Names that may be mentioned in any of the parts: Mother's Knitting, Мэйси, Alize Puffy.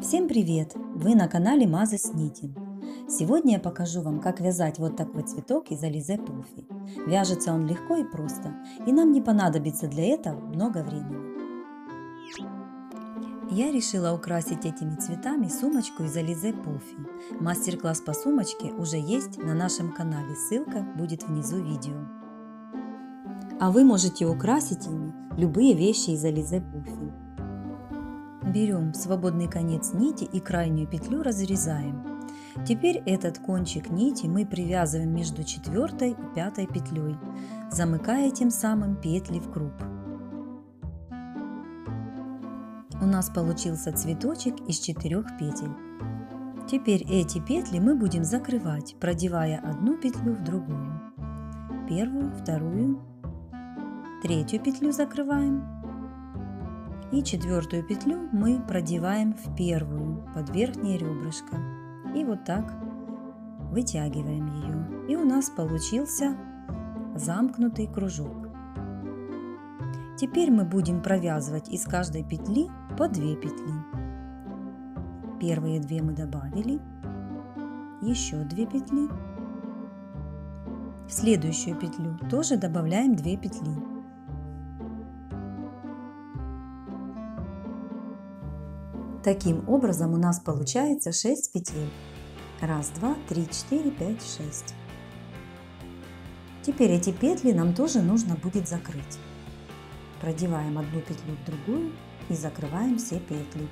Всем привет! Вы на канале Mother's Knitting. Сегодня я покажу вам, как вязать вот такой цветок из Alize Puffy. Вяжется он легко и просто, и нам не понадобится для этого много времени. Я решила украсить этими цветами сумочку из Alize Puffy. Мастер-класс по сумочке уже есть на нашем канале, ссылка будет внизу видео. А вы можете украсить ими любые вещи из Alize Puffy. Берем свободный конец нити и крайнюю петлю разрезаем. Теперь этот кончик нити мы привязываем между 4 и 5 петлей, замыкая тем самым петли в круг. У нас получился цветочек из 4 петель. Теперь эти петли мы будем закрывать, продевая одну петлю в другую. Первую, вторую, третью петлю закрываем. И четвертую петлю мы продеваем в первую под верхнее ребрышко и вот так вытягиваем ее, и у нас получился замкнутый кружок. Теперь мы будем провязывать из каждой петли по 2 петли. Первые 2 мы добавили, еще 2 петли, в следующую петлю тоже добавляем 2 петли. Таким образом у нас получается 6 петель. 1, 2, 3, 4, 5, 6. Теперь эти петли нам тоже нужно будет закрыть. Продеваем одну петлю в другую и закрываем все петли.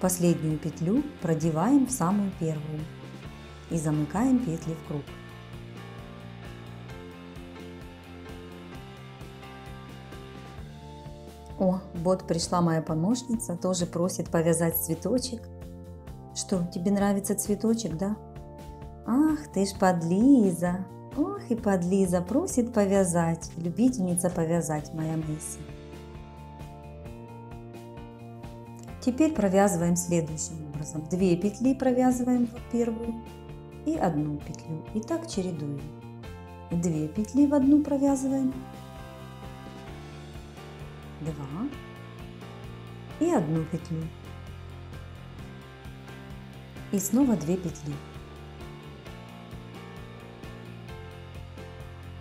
Последнюю петлю продеваем в самую первую и замыкаем петли в круг. О, вот пришла моя помощница, тоже просит повязать цветочек. Что, тебе нравится цветочек, да? Ах, ты ж подлиза. Ох, и подлиза, просит повязать. Любительница повязать, моя мысль. Теперь провязываем следующим образом. 2 петли провязываем в первую и 1 петлю. И так чередуем. 2 петли в 1 провязываем. 2 и 1 петлю, и снова 2 петли.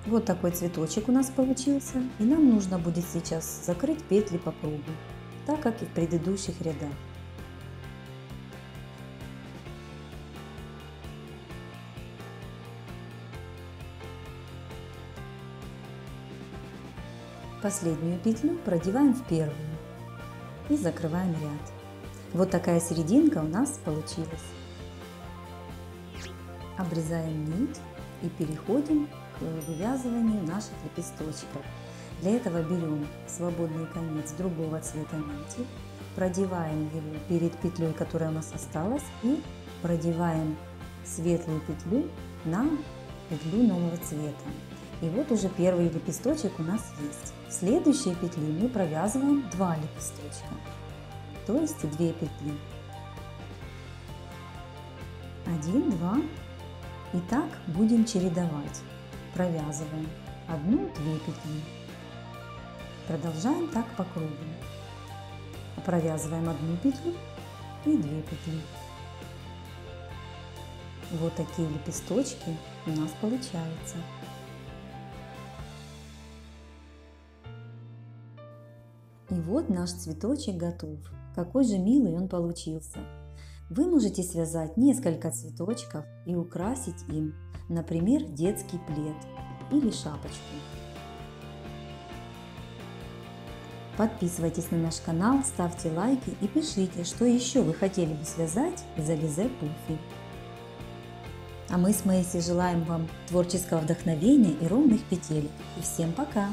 Вот такой цветочек у нас получился, и нам нужно будет сейчас закрыть петли по кругу, так как и в предыдущих рядах. Последнюю петлю продеваем в первую и закрываем ряд. Вот такая серединка у нас получилась. Обрезаем нить и переходим к вывязыванию наших лепесточков. Для этого берем свободный конец другого цвета нити, продеваем его перед петлей, которая у нас осталась, и продеваем светлую петлю на петлю нового цвета. И вот уже первый лепесточек у нас есть. В следующие петли мы провязываем 2 лепесточка, то есть 2 петли. 1, 2. И так будем чередовать. Провязываем 1-2 петли. Продолжаем так по кругу. Провязываем 1 петлю и 2 петли. Вот такие лепесточки у нас получаются. И вот наш цветочек готов. Какой же милый он получился. Вы можете связать несколько цветочков и украсить им, например, детский плед или шапочку. Подписывайтесь на наш канал, ставьте лайки и пишите, что еще вы хотели бы связать из Alize Puffy. А мы с Мэйси желаем вам творческого вдохновения и ровных петель. И всем пока!